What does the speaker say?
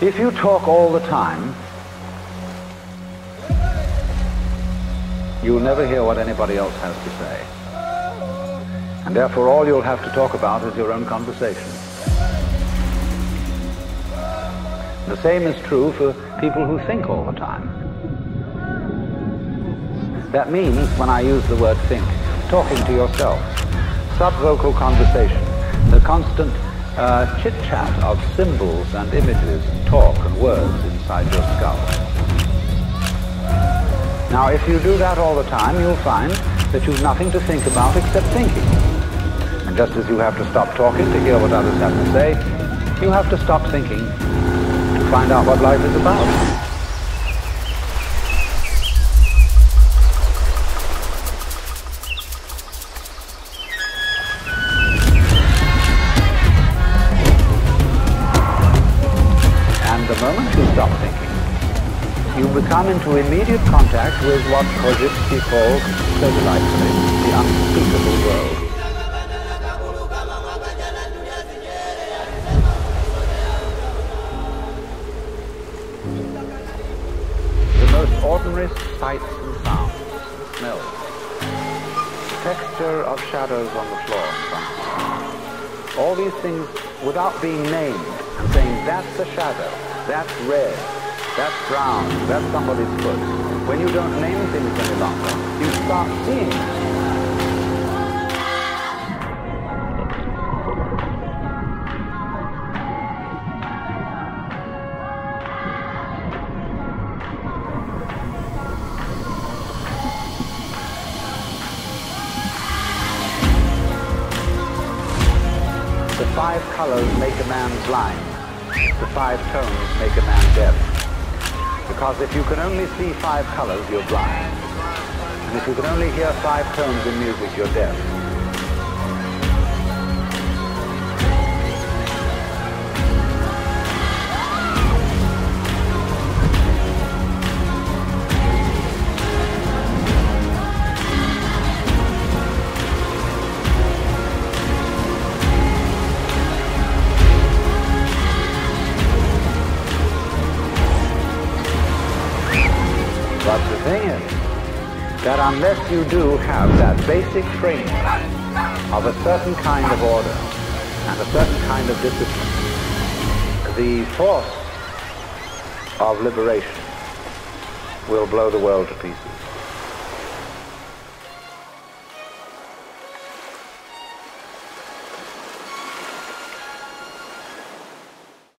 If you talk all the time, you'll never hear what anybody else has to say. And therefore, all you'll have to talk about is your own conversation. The same is true for people who think all the time. That means, when I use the word think, talking to yourself, subvocal conversation, the constant chit-chat of symbols and images and talk and words inside your skull. Now, if you do that all the time, you'll find that you've nothing to think about except thinking. And just as you have to stop talking to hear what others have to say, you have to stop thinking to find out what life is about. Come into immediate contact with what Kojitsky calls the unspeakable world. The most ordinary sights and sounds, smells, texture of shadows on the floor, somehow. All these things without being named and saying that's a shadow, that's red, that's brown, that's somebody's foot. When you don't name things any longer, you start seeing it. The five colors make a man blind. The five tones make a man deaf. Because if you can only see five colors, you're blind. And if you can only hear five tones in music, you're deaf. But the thing is that unless you do have that basic framework of a certain kind of order and a certain kind of discipline, the force of liberation will blow the world to pieces.